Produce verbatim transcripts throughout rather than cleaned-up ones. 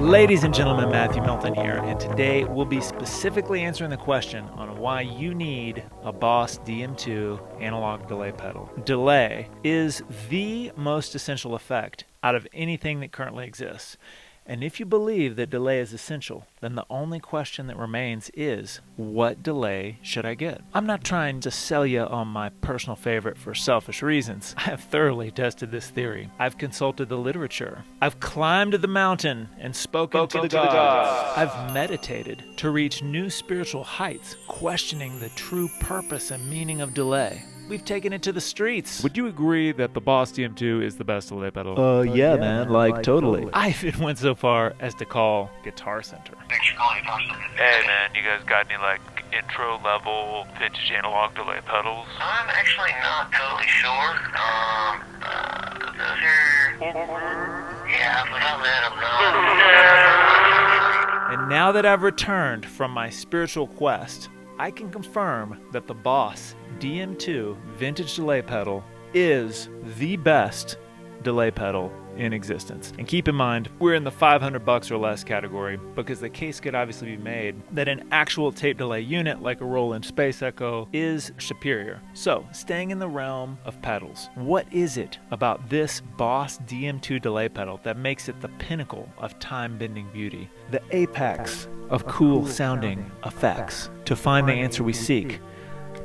Ladies and gentlemen, Matthew Melton here, and today we'll be specifically answering the question on why you need a Boss D M two analog delay pedal. Delay is the most essential effect out of anything that currently exists. And if you believe that delay is essential, then the only question that remains is, what delay should I get? I'm not trying to sell you on my personal favorite for selfish reasons. I have thoroughly tested this theory. I've consulted the literature. I've climbed the mountain and spoken, spoken to, the, to gods. the gods. I've meditated to reach new spiritual heights, questioning the true purpose and meaning of delay. We've taken it to the streets. Would you agree that the Boss D M two is the best delay pedal? Uh, yeah, yeah, man, like, like totally. totally. I even went so far as to call Guitar Center. Thanks for calling Guitar Center. Hey, man, you guys got any, like, intro-level vintage analog delay pedals? I'm actually not totally sure. Um, uh, those are... Yeah, without that, I'm not... And now that I've returned from my spiritual quest, I can confirm that the Boss D M two vintage delay pedal is the best delay pedal in existence. And keep in mind, we're in the five hundred bucks or less category, because the case could obviously be made that an actual tape delay unit like a Roland Space Echo is superior. So, staying in the realm of pedals, what is it about this Boss D M two delay pedal that makes it the pinnacle of time-bending beauty, the apex of cool-sounding effects? To find the answer we seek,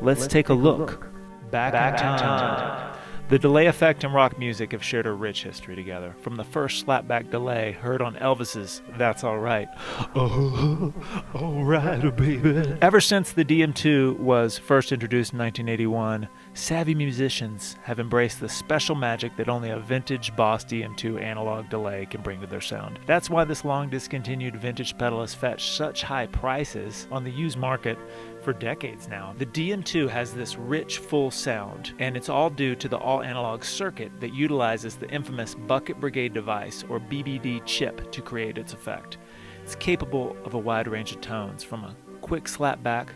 let's take a look back in time. The delay effect and rock music have shared a rich history together, from the first slapback delay heard on Elvis's That's Alright. Oh, alright, baby. Ever since the D M two was first introduced in nineteen eighty-one, savvy musicians have embraced the special magic that only a vintage Boss D M two analog delay can bring to their sound. That's why this long-discontinued vintage pedal has fetched such high prices on the used market for decades now. The D M two has this rich, full sound, and it's all due to the all-analog circuit that utilizes the infamous Bucket Brigade Device, or B B D chip, to create its effect. It's capable of a wide range of tones, from a quick slapback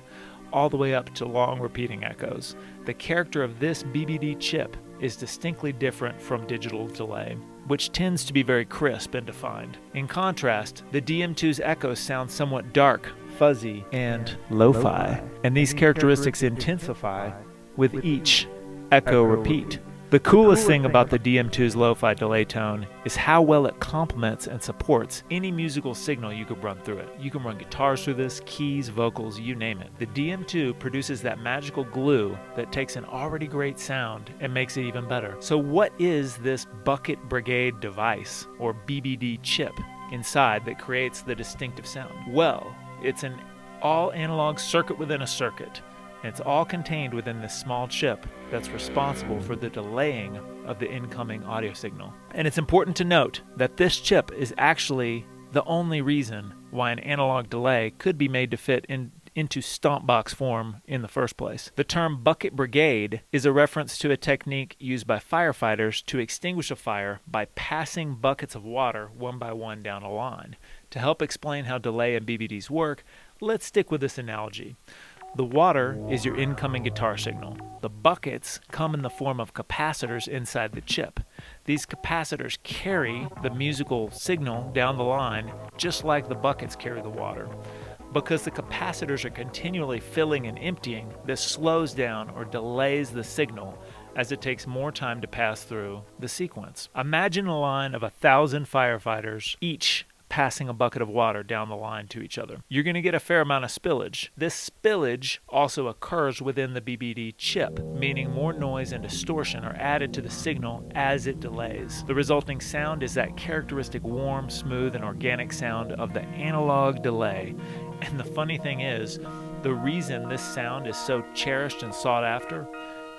all the way up to long repeating echoes. The character of this B B D chip is distinctly different from digital delay, which tends to be very crisp and defined. In contrast, the D M two's echoes sound somewhat dark, fuzzy, and lo-fi, and these characteristics intensify with each echo repeat. The coolest thing about the D M two's lo-fi delay tone is how well it complements and supports any musical signal you could run through it. You can run guitars through this, keys, vocals, you name it. The D M two produces that magical glue that takes an already great sound and makes it even better. So what is this Bucket Brigade Device, or B B D chip, inside that creates the distinctive sound? Well, it's an all-analog circuit within a circuit, and it's all contained within this small chip that's responsible for the delaying of the incoming audio signal. And it's important to note that this chip is actually the only reason why an analog delay could be made to fit in, into stomp box form in the first place. The term Bucket Brigade is a reference to a technique used by firefighters to extinguish a fire by passing buckets of water one by one down a line. To help explain how delay and B B Ds work, let's stick with this analogy. The water is your incoming guitar signal. The buckets come in the form of capacitors inside the chip. These capacitors carry the musical signal down the line, just like the buckets carry the water. Because the capacitors are continually filling and emptying, this slows down or delays the signal as it takes more time to pass through the sequence. Imagine a line of a thousand firefighters, each passing a bucket of water down the line to each other. You're going to get a fair amount of spillage. This spillage also occurs within the B B D chip, meaning more noise and distortion are added to the signal as it delays. The resulting sound is that characteristic warm, smooth, and organic sound of the analog delay. And the funny thing is, the reason this sound is so cherished and sought after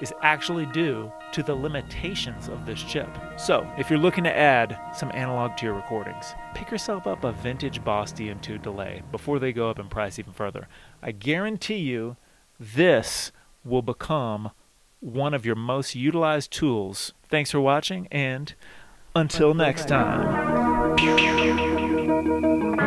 is actually due to the limitations of this chip. So, if you're looking to add some analog to your recordings, pick yourself up a vintage Boss D M two delay before they go up in price even further. I guarantee you this will become one of your most utilized tools. Thanks for watching, and until next time.